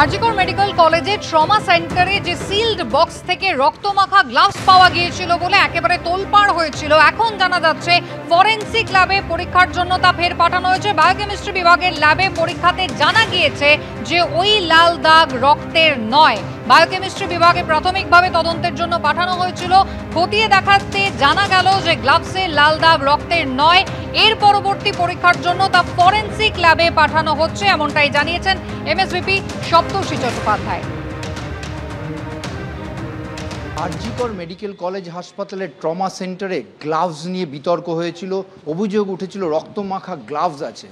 RG Kar medical कॉलेजे trauma सेंटारे जे सील्ड बक्स थेके रक्तमाखा ग्लावस पावा गियेछिलो बोले एकेबारे तोलपाड़ होयेछिलो। एखन जाना जाच्छे फरेंसिक लैबे परीक्षार जोन्नो ता फेर पाठानो होयेछे। बायोकेमिस्ट्री विभागेर लैबे परीक्षाते जाना गियेछे जे ओई लाल दाग रक्तेर नय। बायोकेमिस्ट्री विभागे प्राथमिकभावे तदंतेर जोन्नो पाठानो होयेछिलो। खतिये देखाते जाना गेल जे ग्लावसे लाल दाग रक्तेर नय। एर परवर्ती परीक्षार जोन्नो ता फरेंसिक लैबे पाठानो होच्छे एमनटाई जानियेछेन MSVP Saptarshi Chattopadhyay. RG Kar medical college हासपाताले ट्रमा सेंटारे ग्लावस निये बितर्क होयेछिलो। अभियोग उठेछिलो रक्तमाखा ग्लावस आछे।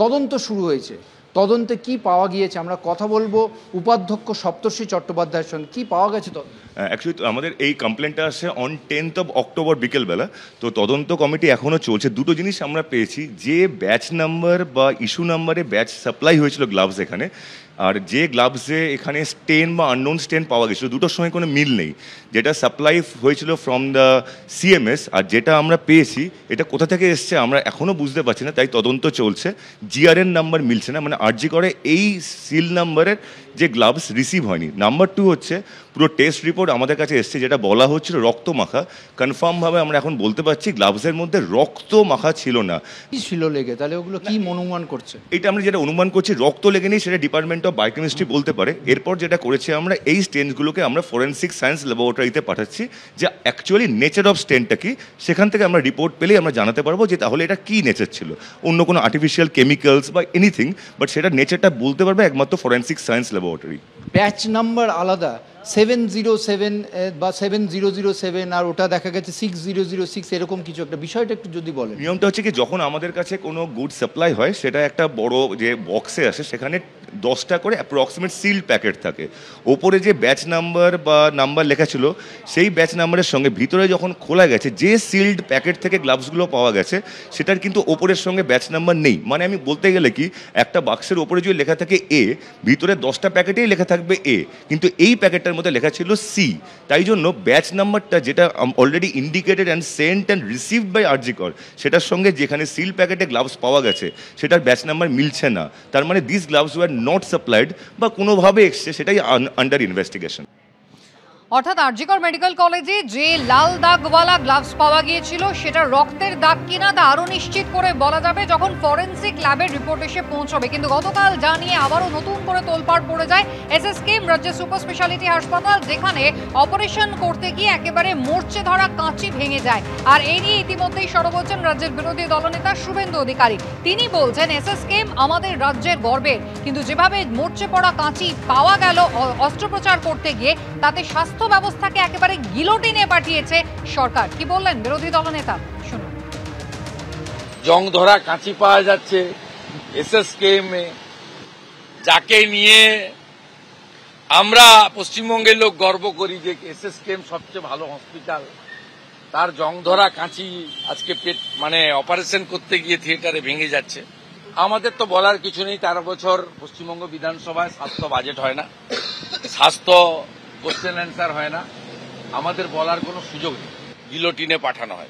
तदन्त शुरू होयेछे। तदन्ते की पावा गियेछे आमरा कथा बोलबो उपाध्यक्ष सप्तर्षी चट्टोपाध्यायेर संगे। की पावा गेछे तो एक्चुअली आमादेर एई कमप्लेंटटा आसে অন 10th of October बिकेल बेला। तो तदन्त कमिटी एखोनो चलছে। दुটো जिनिस आमरा পেয়েছি যে ব্যাচ নাম্বার বা ইস্যু নম্বরে ব্যাচ সাপ্লাই হয়েছিল গ্লাভস এখানে और जे ग्लावसे एखे स्टेन बा अननोन स्टेन पावा गेछिलो दुटोर संगे कोनो मिल नेই। जेटा सप्लाई होयेछिलो फ्रम द सीएमएस और जेटा आमरा पेয়েছি এটা কোথা থেকে এসেছে আমরা এখনো বুঝতে পারছি না। তাই তদন্ত চলছে। জিআরএন নাম্বার মিলছে না মানে आरजी करे এই সিল নাম্বারের যে গ্লাভস রিসিভ হয়নি। নাম্বার 2 হচ্ছে পুরো টেস্ট রিপোর্ট আমাদের কাছে এসেছে যেটা বলা হচ্ছিল রক্তমাখা। কনফার্ম ভাবে আমরা এখন বলতে পারছি গ্লাভসের মধ্যে রক্তমাখা ছিল না। কি ছিল লেগে তাহলে ওগুলো কি অনুমান করছে? এটা আমরা যেটা অনুমান করছি রক্ত লেগে নেই সেটা ডিপার্টমেন্ট बायोकेमिस्ट्री बोलते पारे। एरपर जेटा करेछे आमरा एई स्टेन्सगुलोके आमरा फरेंसिक सायन्स ल्याबोरेटरिते पाठाच्छि जे एक्चुअली नेचार अफ स्टेनटा कि। सेखान थेके आमरा रिपोर्ट पेलेई आमरा जानाते पारबो जे ताहले एटा कि नेचार छिलो। अन्य कोनो आर्टिफिशियल केमिकल्स बा एनिथिंग बाट सेटा नेचारटा बोलते पारबे एकमात्र फरेंसिक सायन्स ल्याबोरेटरि। बैच नम्बर आलादा 707 बा 7007 और ओटा देखा गया 6006 एरकम किछु एकटा विषयटा एकटु जोदि बोलेन। नियमटा होच्छे कि जखन आमादेर काछे कोनो गुड सप्लाई हय सेटा एकटा बड़ो जे बक्से आसे सेखाने 10टा करे अप्रक्सिमेट सील्ड पैकेट थाके। ओपरे जे बैच नम्बर बा नम्बर लेखा छिलो सेई बैच नम्बरेर संगे भितरे जखन खोला गेछे जे सील्ड पैकेट थेके ग्लावसगुलो पावा गेछे सेटार किन्तु ओपरेर संगे बैच नम्बर नेई। माने आमि बोलते गेले कि एकटा बक्सेर ओपरे जे लेखा थाके ए भितरे 10टा पैकेटेई लेखा थाकबे ए किन्तु एई पैकेट মধ্যে লেখা ছিল সি। তাই জন্য ব্যাচ নাম্বারটা যেটা already indicated and sent and received by RG Kar সেটার সঙ্গে যেখানে সিল প্যাকেটে গ্লাভস পাওয়া গেছে সেটার ব্যাচ নাম্বার মিলছে না। তার মানে this gloves were not supplied বা কোনোভাবে এসছে সেটাই আন্ডার ইনভেস্টিগেশন। অর্থাৎ আরজিকর মেডিকেল কলেজে যে লাল দাগওয়ালা গ্লাভস পাওয়া গিয়েছিল সেটা রক্তের দাগ কিনা তা আরও নিশ্চিত করে বলা যাবে যখন ফরেন্সিক ল্যাবের রিপোর্ট এসে পৌঁছবে। কিন্তু গতকাল জানিয়ে আবারও নতুন করে তোলপাড় পড়ে যায় এসএসকেএম রাজ্য সুপার স্পেশালিটি হাসপাতাল, যেখানে অপারেশন করতে গিয়ে একেবারে মরচে ধরা কাঁচি ভেঙে যায়। আর এই নিয়ে ইতিমধ্যেই সরব হচ্ছেন রাজ্যের বিরোধী দলনেতা শুভেন্দু অধিকারী। তিনি বলছেন এসএসকেএম আমাদের রাজ্যের গর্বের, কিন্তু যেভাবে মরচে পড়া কাঁচি পাওয়া গেল অস্ত্রোপচার করতে গিয়ে তাতে স্বাস্থ্য तो व्यवस्था के एकेबारे गिलोटिने पाठिये सरकार। कि बोलें बिरोधी दल नेता शुनो जंग धरा काँची पावा जाच्छे एसएसकेएम में जाके निये आमरा पश्चिम बंगेर लोक गर्व करी जे एसएसकेएम सबचेये भालो हॉस्पिटल। तार जंग धरा काँची आज के पेट माने ऑपरेशन करते गिये थिएटारे भेंगे जाच्छे। आमादेर तो बोलार किछु नेই। 13 বছর पश्चिमबंग विधानसभा स्वास्थ्य बजेट हय ना, स्वास्थ्य क्वेश्चन आंसर है ना, हमारे बोलार कोनो सुयोग नहीं। गिलोटिने पाठानो है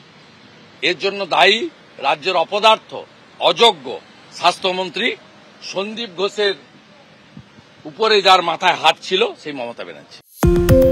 एर जोन्नो दायी राज्यर अपदार्थ अयोग्य स्वास्थ्यमंत्री सन्दीप घोषेर उपरे जार माथाय हाथ छिलो सेई ममता बनर्जी।